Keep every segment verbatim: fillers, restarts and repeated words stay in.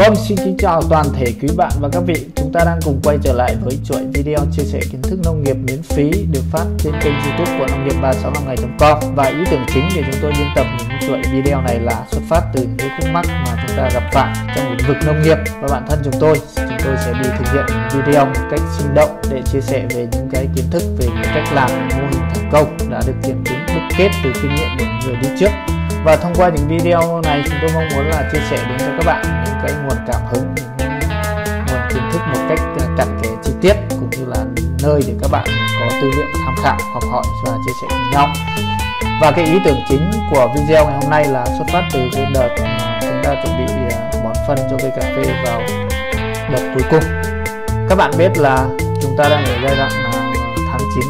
Vâng, xin kính chào toàn thể quý bạn và các vị. Chúng ta đang cùng quay trở lại với chuỗi video chia sẻ kiến thức nông nghiệp miễn phí được phát trên kênh YouTube của nông nghiệp ba sáu năm ngay chấm com. Và ý tưởng chính để chúng tôi biên tập những chuỗi video này là xuất phát từ những khúc mắc mà chúng ta gặp phải trong lĩnh vực nông nghiệp, và bản thân chúng tôi chúng tôi sẽ đi thực hiện những video một cách sinh động để chia sẻ về những cái kiến thức, về những cách làm, mô hình thành công đã được kiểm chứng đúc kết từ kinh nghiệm của những người đi trước. Và thông qua những video này, chúng tôi mong muốn là chia sẻ đến cho các bạn những cái nguồn cảm hứng, những nguồn kiến thức một cách cặn kẽ, chi tiết, cũng như là nơi để các bạn có tư liệu tham khảo, học hỏi và chia sẻ cùng nhau. Và cái ý tưởng chính của video ngày hôm nay là xuất phát từ cái đợt chúng ta chuẩn bị bón phân cho cây cà phê vào đợt cuối cùng. Các bạn biết là chúng ta đang ở giai đoạn tháng chín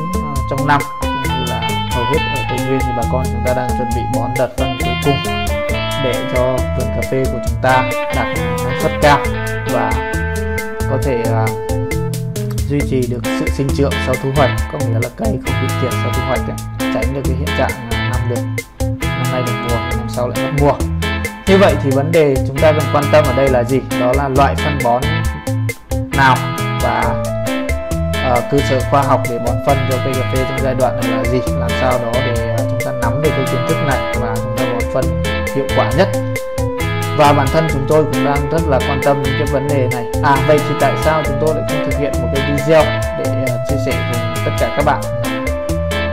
trong năm, cũng như là hầu hết ở Tây Nguyên thì bà con chúng ta đang chuẩn bị bón đợt phân cuối cùng để cho vườn cà phê của chúng ta đạt năng suất cao và có thể uh, duy trì được sự sinh trưởng sau thu hoạch, có nghĩa là cây không bị kiệt sau thu hoạch, tránh được cái hiện trạng năm được năm nay được mùa, năm sau lại mất mùa. Như vậy thì vấn đề chúng ta cần quan tâm ở đây là gì? Đó là loại phân bón nào và uh, cơ sở khoa học để bón phân cho cây cà phê trong giai đoạn này là gì, làm sao đó để uh, chúng ta nắm được cái kiến thức này và chúng ta bón phân hiệu quả nhất. Và bản thân chúng tôi cũng đang rất là quan tâm đến cái vấn đề này. À, vậy thì tại sao chúng tôi lại không thực hiện một cái video để uh, chia sẻ cùng tất cả các bạn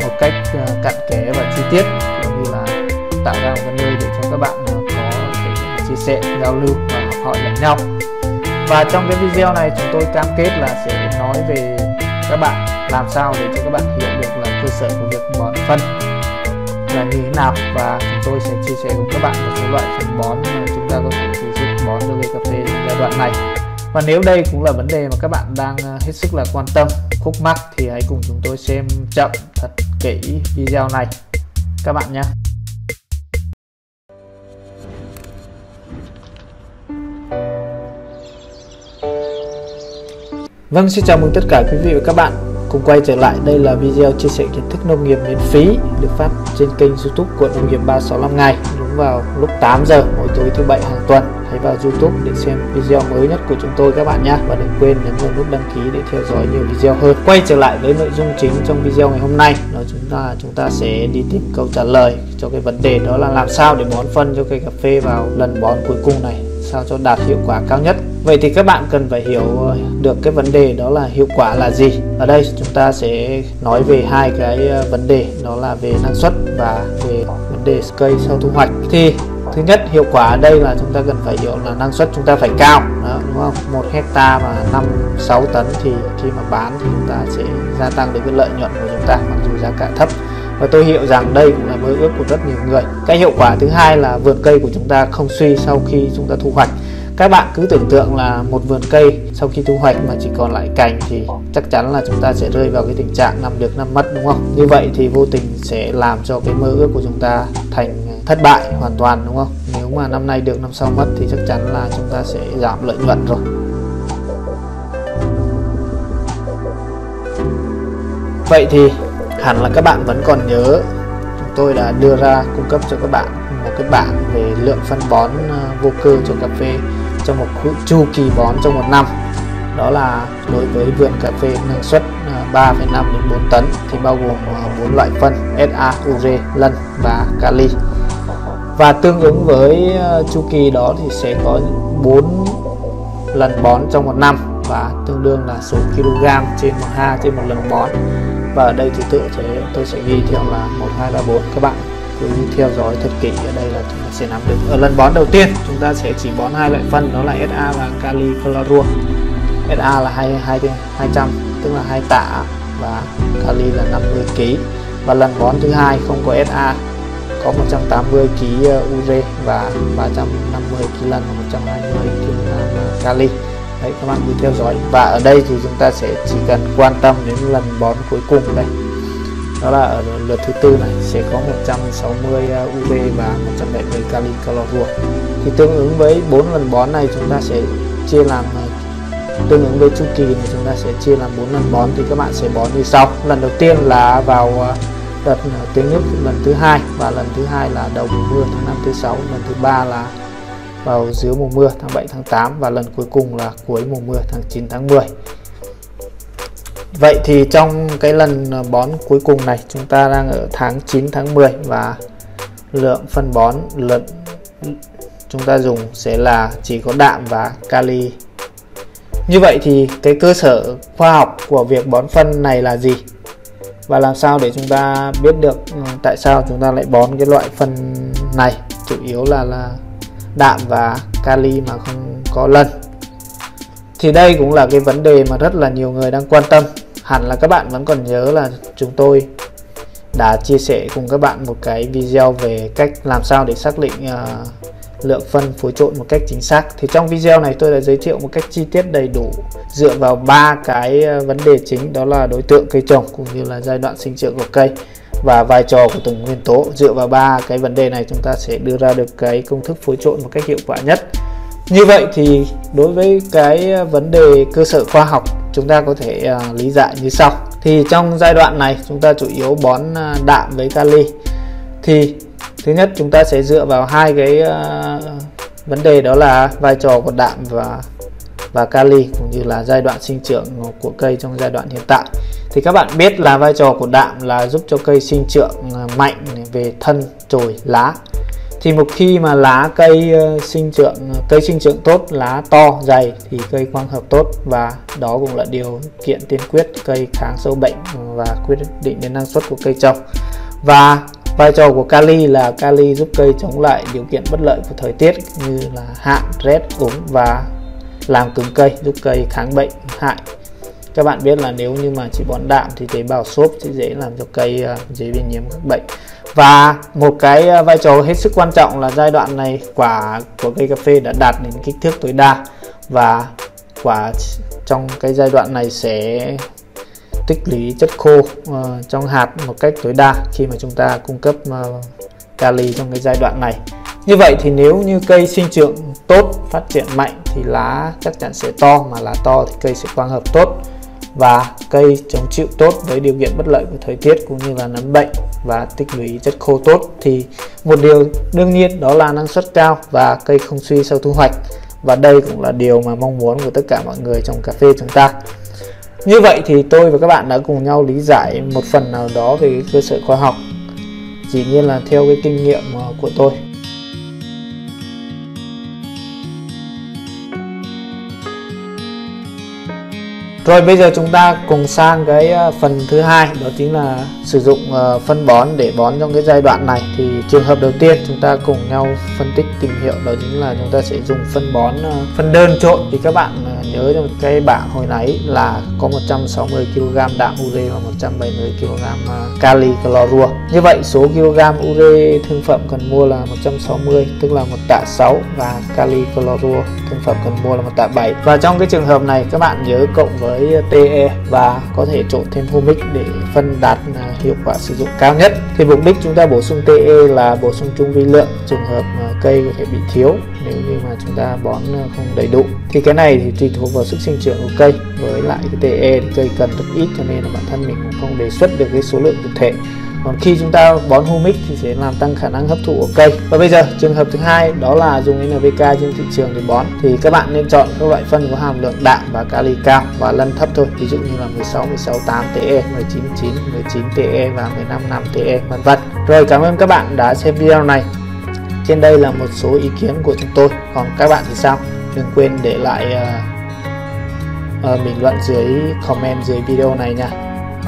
một cách uh, cặn kẽ và chi tiết, cũng như là tạo ra một cái nơi để cho các bạn uh, có thể chia sẻ, giao lưu và học hỏi lẫn nhau. Và trong cái video này chúng tôi cam kết là sẽ nói về các bạn làm sao để cho các bạn hiểu được là cơ sở của việc bón phân là như thế nào, và chúng tôi sẽ chia sẻ cùng các bạn một số loại phân bón mà chúng ta có thể sử dụng bón cho cây cà phê trong giai đoạn này. Và nếu đây cũng là vấn đề mà các bạn đang hết sức là quan tâm, khúc mắc, thì hãy cùng chúng tôi xem chậm thật kỹ video này các bạn nhé. Vâng, xin chào mừng tất cả quý vị và các bạn cùng quay trở lại. Đây là video chia sẻ kiến thức nông nghiệp miễn phí được phát trên kênh YouTube của nông nghiệp ba sáu năm ngày, đúng vào lúc tám giờ mỗi tối thứ bảy hàng tuần. Hãy vào YouTube để xem video mới nhất của chúng tôi các bạn nhé, và đừng quên nhấn vào nút đăng ký để theo dõi nhiều video hơn. Quay trở lại với nội dung chính trong video ngày hôm nay, đó chúng ta chúng ta sẽ đi tìm câu trả lời cho cái vấn đề, đó là làm sao để bón phân cho cây cà phê vào lần bón cuối cùng này sao cho đạt hiệu quả cao nhất. Vậy thì các bạn cần phải hiểu được cái vấn đề đó là hiệu quả là gì. Ở đây chúng ta sẽ nói về hai cái vấn đề, đó là về năng suất và về vấn đề cây sau thu hoạch. Thì thứ nhất, hiệu quả ở đây là chúng ta cần phải hiểu là năng suất chúng ta phải cao, đó, đúng không? Một hecta mà năm sáu tấn thì khi mà bán thì chúng ta sẽ gia tăng được cái lợi nhuận của chúng ta mặc dù giá cả thấp. Và tôi hiểu rằng đây cũng là mơ ước của rất nhiều người. Cái hiệu quả thứ hai là vườn cây của chúng ta không suy sau khi chúng ta thu hoạch. Các bạn cứ tưởng tượng là một vườn cây sau khi thu hoạch mà chỉ còn lại cành thì chắc chắn là chúng ta sẽ rơi vào cái tình trạng năm được năm mất, đúng không? Như vậy thì vô tình sẽ làm cho cái mơ ước của chúng ta thành thất bại hoàn toàn, đúng không? Nếu mà năm nay được năm sau mất thì chắc chắn là chúng ta sẽ giảm lợi nhuận rồi. Vậy thì hẳn là các bạn vẫn còn nhớ chúng tôi đã đưa ra cung cấp cho các bạn một cái bảng về lượng phân bón vô cơ cho cà phê trong một chu kỳ bón trong một năm. Đó là đối với vườn cà phê năng suất ba phẩy năm đến bốn tấn thì bao gồm bốn loại phân ét a, u rê, lân và kali. Và tương ứng với chu kỳ đó thì sẽ có bốn lần bón trong một năm và tương đương là số kg trên một ha trên một lần bón. Và ở đây thì tự thế tôi sẽ ghi theo là một, hai, ba, bốn. Các bạn cứ theo dõi thật kỹ, ở đây là chúng ta sẽ nắm được. Ở lần bón đầu tiên chúng ta sẽ chỉ bón hai loại phân, đó là ét a và kali chlorua. ét a là hai trăm, tức là hai tạ, và kali là năm mươi ki lô gam. Và lần bón thứ hai không có ét a, có một trăm tám mươi ki lô gam u rê và ba trăm năm mươi ki lô gam lân và một trăm hai mươi ki lô gam kali. Đấy, các bạn cứ theo dõi. Và ở đây thì chúng ta sẽ chỉ cần quan tâm đến lần bón cuối cùng đây, đó là ở lượt thứ tư này sẽ có một trăm sáu mươi u rê và một trăm bảy mươi kali chlorua. Thì tương ứng với bốn lần bón này chúng ta sẽ chia làm, tương ứng với chu kỳ thì chúng ta sẽ chia làm bốn lần bón. Thì các bạn sẽ bón như sau: lần đầu tiên là vào đợt tiếng nước lần thứ hai, và lần thứ hai là đầu mùa tháng năm thứ sáu, lần thứ ba là vào dưới mùa mưa tháng bảy, tháng tám và lần cuối cùng là cuối mùa mưa tháng chín, tháng mười. Vậy thì trong cái lần bón cuối cùng này chúng ta đang ở tháng chín, tháng mười và lượng phân bón lợn chúng ta dùng sẽ là chỉ có đạm và kali. Như vậy thì cái cơ sở khoa học của việc bón phân này là gì? Và làm sao để chúng ta biết được tại sao chúng ta lại bón cái loại phân này chủ yếu là là đạm và kali mà không có lân? Thì đây cũng là cái vấn đề mà rất là nhiều người đang quan tâm. Hẳn là các bạn vẫn còn nhớ là chúng tôi đã chia sẻ cùng các bạn một cái video về cách làm sao để xác định uh, lượng phân phối trộn một cách chính xác. Thì trong video này tôi đã giới thiệu một cách chi tiết đầy đủ dựa vào ba cái vấn đề chính, đó là đối tượng cây trồng cũng như là giai đoạn sinh trưởng của cây và vai trò của từng nguyên tố. Dựa vào ba cái vấn đề này chúng ta sẽ đưa ra được cái công thức phối trộn một cách hiệu quả nhất. Như vậy thì đối với cái vấn đề cơ sở khoa học chúng ta có thể uh, lý giải như sau. Thì trong giai đoạn này chúng ta chủ yếu bón uh, đạm với kali. Thì thứ nhất chúng ta sẽ dựa vào hai cái uh, vấn đề, đó là vai trò của đạm và và kali cũng như là giai đoạn sinh trưởng của cây trong giai đoạn hiện tại. Thì các bạn biết là vai trò của đạm là giúp cho cây sinh trưởng uh, mạnh về thân, chồi, lá. Thì một khi mà lá cây sinh trưởng cây sinh trưởng tốt, lá to dày thì cây quang hợp tốt, và đó cũng là điều kiện tiên quyết cây kháng sâu bệnh và quyết định đến năng suất của cây trồng. Và vai trò của kali là kali giúp cây chống lại điều kiện bất lợi của thời tiết như là hạn, rét, úng và làm cứng cây, giúp cây kháng bệnh hại. Các bạn biết là nếu như mà chỉ bón đạm thì tế bào xốp sẽ dễ làm cho cây dễ bị nhiễm các bệnh. Và một cái vai trò hết sức quan trọng là giai đoạn này quả của cây cà phê đã đạt đến kích thước tối đa, và quả trong cái giai đoạn này sẽ tích lũy chất khô trong hạt một cách tối đa khi mà chúng ta cung cấp kali trong cái giai đoạn này. Như vậy thì nếu như cây sinh trưởng tốt, phát triển mạnh thì lá chắc chắn sẽ to, mà lá to thì cây sẽ quang hợp tốt và cây chống chịu tốt với điều kiện bất lợi của thời tiết cũng như là nấm bệnh và tích lũy chất khô tốt. Thì một điều đương nhiên đó là năng suất cao và cây không suy sau thu hoạch, và đây cũng là điều mà mong muốn của tất cả mọi người trồng cà phê chúng ta. Như vậy thì tôi và các bạn đã cùng nhau lý giải một phần nào đó về cái cơ sở khoa học, dĩ nhiên là theo cái kinh nghiệm của tôi. Rồi bây giờ chúng ta cùng sang cái phần thứ hai, đó chính là sử dụng uh, phân bón để bón trong cái giai đoạn này. Thì trường hợp đầu tiên chúng ta cùng nhau phân tích tìm hiểu, đó chính là chúng ta sẽ dùng phân bón uh, phân đơn trộn. Thì các bạn uh, nhớ trong cái bảng hồi nãy là có một trăm sáu mươi ki lô gam đạm ure và một trăm bảy mươi ki lô gam uh, kali clorua. Như vậy số kg ure thương phẩm cần mua là một trăm sáu mươi, tức là một tạ sáu, và kali clorua thương phẩm cần mua là một tạ bảy. Và trong cái trường hợp này các bạn nhớ cộng với tê e và có thể trộn thêm humic để phân đạt hiệu quả sử dụng cao nhất. Thì mục đích chúng ta bổ sung tê e là bổ sung chung vi lượng trường hợp cây có thể bị thiếu nếu như mà chúng ta bón không đầy đủ. Thì cái này thì tùy thuộc vào sức sinh trưởng của cây, với lại cái tê e thì cây cần rất ít cho nên là bản thân mình cũng không đề xuất được cái số lượng cụ thể. Còn khi chúng ta bón humic thì sẽ làm tăng khả năng hấp thụ của cây. Và bây giờ trường hợp thứ hai đó là dùng en pê ca trên thị trường để bón. Thì các bạn nên chọn các loại phân có hàm lượng đạm và kali cao và lân thấp thôi, ví dụ như là mười sáu, mười sáu, tám tê e, mười chín, chín, mười chín tê e và mười lăm, năm tê e, vân vân. Rồi, cảm ơn các bạn đã xem video này. Trên đây là một số ý kiến của chúng tôi. Còn các bạn thì sao? Đừng quên để lại uh, uh, bình luận dưới comment dưới video này nha.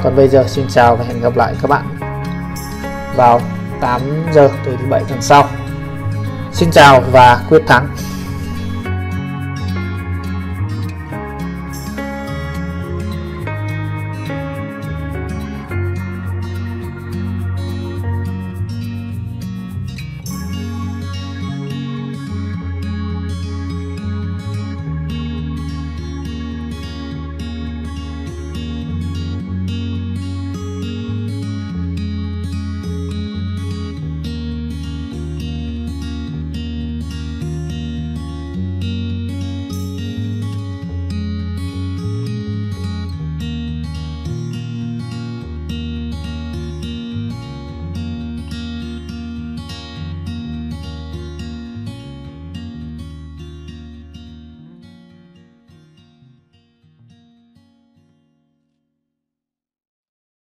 Còn bây giờ xin chào và hẹn gặp lại các bạn vào tám giờ tối thứ bảy tuần sau. Xin chào và quyết thắng.